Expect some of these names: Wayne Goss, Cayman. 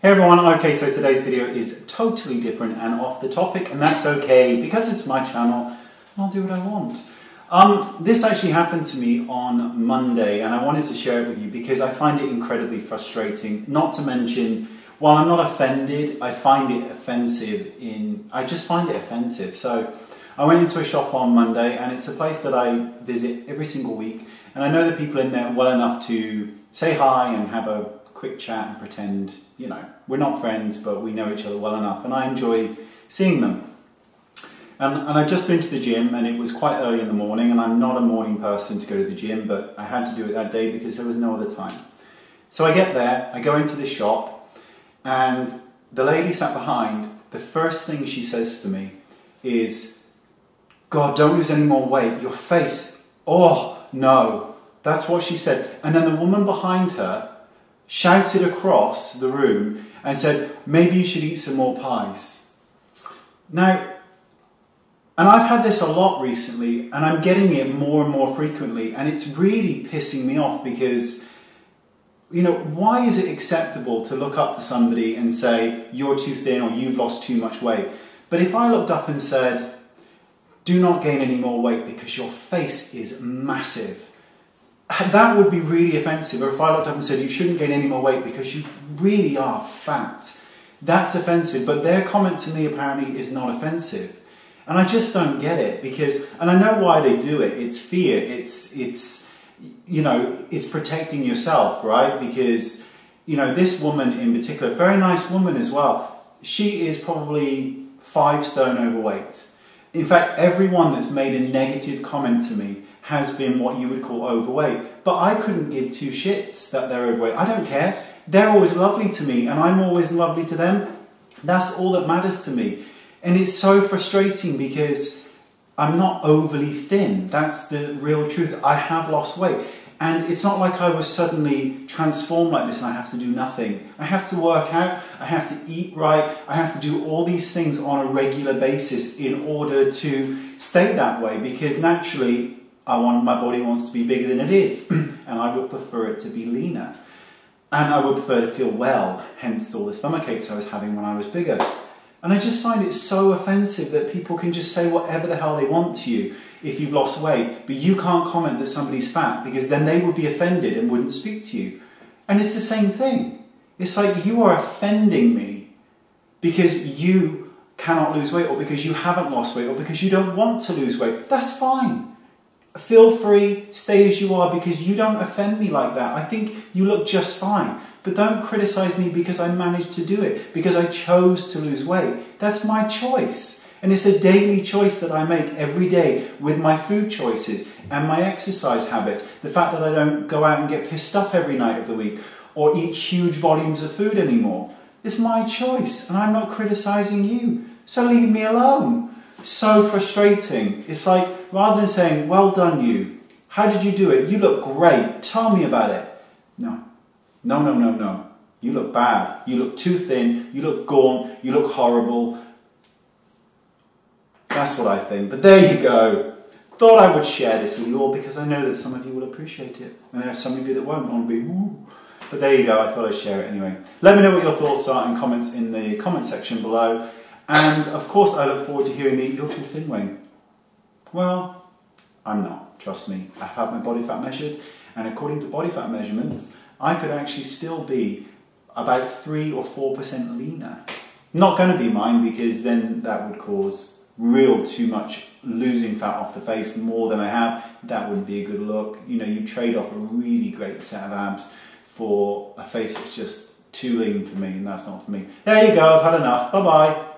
Hey everyone, okay, so today's video is totally different and off the topic, and that's okay because it's my channel and I'll do what I want. This actually happened to me on Monday and I wanted to share it with you because I find it incredibly frustrating, not to mention, while I'm not offended, I find it offensive I just find it offensive. So I went into a shop on Monday and it's a place that I visit every single week and I know the people in there well enough to say hi and have a quick chat and pretend, you know, we're not friends but we know each other well enough, and I enjoy seeing them. And I'd just been to the gym and it was quite early in the morning, and I'm not a morning person to go to the gym, but I had to do it that day because there was no other time. So I get there, I go into the shop, and the lady sat behind, the first thing she says to me is, "God, don't lose any more weight, your face, oh no." That's what she said. And then the woman behind her shouted across the room and said, "Maybe you should eat some more pies." Now, and I've had this a lot recently and I'm getting it more and more frequently, and it's really pissing me off because, you know, why is it acceptable to look up to somebody and say, "You're too thin" or "You've lost too much weight"? But if I looked up and said, "Do not gain any more weight because your face is massive," that would be really offensive. Or if I looked up and said, "You shouldn't gain any more weight because you really are fat," that's offensive. But their comment to me apparently is not offensive. And I just don't get it because, and I know why they do it, it's fear, it's you know, it's protecting yourself, right? Because, you know, this woman in particular, very nice woman as well, she is probably 5 stone overweight. In fact, everyone that's made a negative comment to me has been what you would call overweight, but I couldn't give 2 shits that they're overweight. I don't care. They're always lovely to me and I'm always lovely to them. That's all that matters to me. And it's so frustrating because I'm not overly thin. That's the real truth. I have lost weight. And it's not like I was suddenly transformed like this and I have to do nothing. I have to work out, I have to eat right, I have to do all these things on a regular basis in order to stay that way, because naturally my body wants to be bigger than it is, and I would prefer it to be leaner. And I would prefer to feel well, hence all the stomach aches I was having when I was bigger. And I just find it so offensive that people can just say whatever the hell they want to you if you've lost weight, but you can't comment that somebody's fat because then they would be offended and wouldn't speak to you. And it's the same thing. It's like, you are offending me because you cannot lose weight, or because you haven't lost weight, or because you don't want to lose weight. That's fine. Feel free, stay as you are, because you don't offend me like that. I think you look just fine, but don't criticize me because I managed to do it, because I chose to lose weight. That's my choice. And it's a daily choice that I make every day with my food choices and my exercise habits. The fact that I don't go out and get pissed up every night of the week or eat huge volumes of food anymore. It's my choice and I'm not criticizing you. So leave me alone. So frustrating. It's like, rather than saying, "Well done you, how did you do it? You look great, tell me about it." No, no, no, no, no. You look bad, you look too thin, you look gaunt, you look horrible. That's what I think, but there you go. Thought I would share this with you all because I know that some of you will appreciate it. And there are some of you that won't, and be, ooh. But there you go, I thought I'd share it anyway. Let me know what your thoughts are and comments in the comment section below. And of course I look forward to hearing the "You're too thin, Wayne." Well, I'm not, trust me. I've had my body fat measured, and according to body fat measurements, I could actually still be about 3 or 4% leaner. Not going to be mine, because then that would cause real too much losing fat off the face, more than I have. That wouldn't be a good look. You know, you trade off a really great set of abs for a face that's just too lean for me, and that's not for me. There you go, I've had enough. Bye-bye.